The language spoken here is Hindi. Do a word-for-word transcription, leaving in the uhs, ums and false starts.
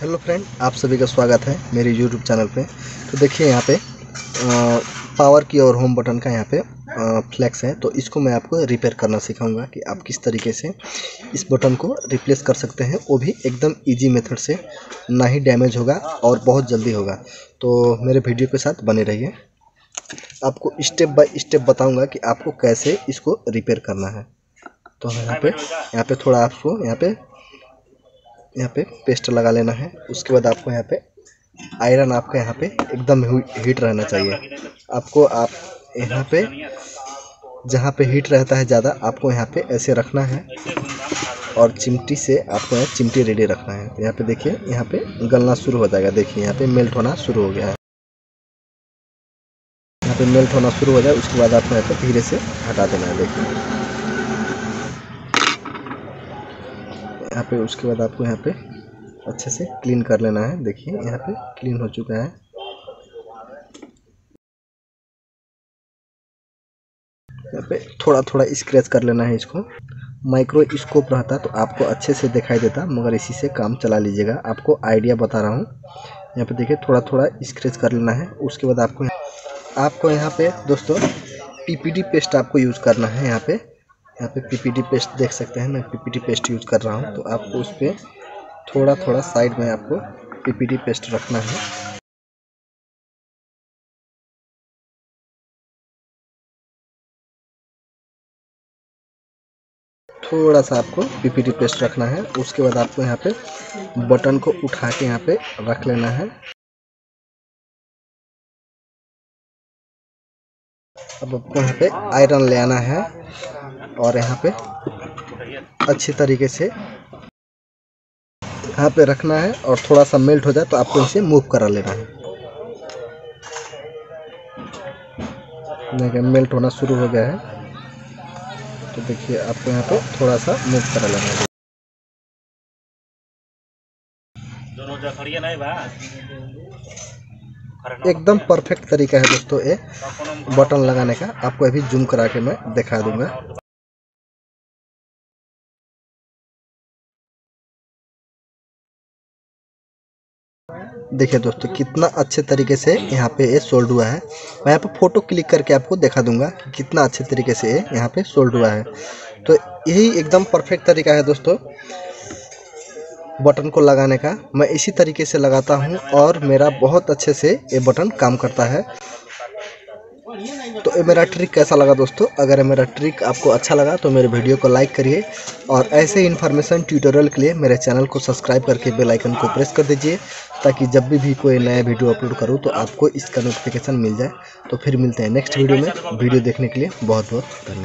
हेलो फ्रेंड, आप सभी का स्वागत है मेरे यूट्यूब चैनल पे। तो देखिए यहाँ पे आ, पावर की और होम बटन का यहाँ पे आ, फ्लैक्स है, तो इसको मैं आपको रिपेयर करना सिखाऊंगा कि आप किस तरीके से इस बटन को रिप्लेस कर सकते हैं, वो भी एकदम इजी मेथड से, ना ही डैमेज होगा और बहुत जल्दी होगा। तो मेरे वीडियो के साथ बने रहिए, आपको स्टेप बाय स्टेप बताऊँगा कि आपको कैसे इसको रिपेयर करना है। तो यहाँ पर यहाँ पर थोड़ा आपको यहाँ पर यहाँ पे पेस्ट लगा लेना है। उसके बाद आपको यहाँ पे आयरन आपका यहाँ पे एकदम हीट रहना चाहिए। आपको आप यहाँ पे जहाँ पे हीट रहता है ज़्यादा, आपको यहाँ पे ऐसे रखना है और चिमटी से आपको यहाँ चिमटी रेडी रखना है। यहाँ पे देखिए यहाँ पे गलना शुरू हो जाएगा। देखिए यहाँ पे मेल्ट होना शुरू हो गया है, यहाँ पर मेल्ट होना शुरू हो जाए। उसके बाद आपको यहाँ पर धीरे से हटा देना है। देखिए यहाँ पे उसके बाद आपको यहाँ पे अच्छे से क्लीन कर लेना है। देखिए यहाँ पे क्लीन हो चुका है। यहाँ पे थोड़ा थोड़ा स्क्रैच कर लेना है इसको। माइक्रोस्कोप रहता तो आपको अच्छे से दिखाई देता, मगर इसी से काम चला लीजिएगा, आपको आइडिया बता रहा हूँ। यहाँ पे देखिए थोड़ा थोड़ा स्क्रैच कर लेना है। उसके बाद आपको आपको यहाँ पे दोस्तों पीपीडी पेस्ट आपको यूज़ करना है। यहाँ पे यहाँ पे पीपीडी पेस्ट देख सकते हैं, मैं पीपीडी पेस्ट यूज़ कर रहा हूँ। तो आपको उस पर थोड़ा थोड़ा साइड में आपको पीपीडी पेस्ट रखना है। थोड़ा सा आपको पीपीडी पेस्ट रखना है। उसके बाद आपको यहाँ पे बटन को उठा के यहाँ पे रख लेना है। अब आपको यहाँ पे आयरन ले आना है और यहाँ पे अच्छी तरीके से यहाँ पे रखना है और थोड़ा सा मेल्ट हो जाए तो आपको इसे मूव करा लेना है। देखिए मेल्ट होना शुरू हो गया है, तो देखिए आपको यहाँ पे थोड़ा सा मूव करा लेना है। एकदम परफेक्ट तरीका है दोस्तों ये बटन लगाने का। आपको अभी जूम करा के मैं दिखा दूंगा। देखिए दोस्तों कितना अच्छे तरीके से यहाँ पे ये सोल्ड हुआ है। मैं यहाँ पे फोटो क्लिक करके आपको दिखा दूंगा कि कितना अच्छे तरीके से ये यहाँ पे सोल्ड हुआ है। तो यही एकदम परफेक्ट तरीका है दोस्तों बटन को लगाने का। मैं इसी तरीके से लगाता हूँ और मेरा बहुत अच्छे से ये बटन काम करता है। तो ये मेरा ट्रिक कैसा लगा दोस्तों? अगर मेरा ट्रिक आपको अच्छा लगा तो मेरे वीडियो को लाइक करिए और ऐसे इन्फॉर्मेशन ट्यूटोरियल के लिए मेरे चैनल को सब्सक्राइब करके बेल आइकन को प्रेस कर दीजिए, ताकि जब भी, भी कोई नया वीडियो अपलोड करूँ तो आपको इसका नोटिफिकेशन मिल जाए। तो फिर मिलते हैं नेक्स्ट वीडियो में। वीडियो देखने के लिए बहुत बहुत धन्यवाद।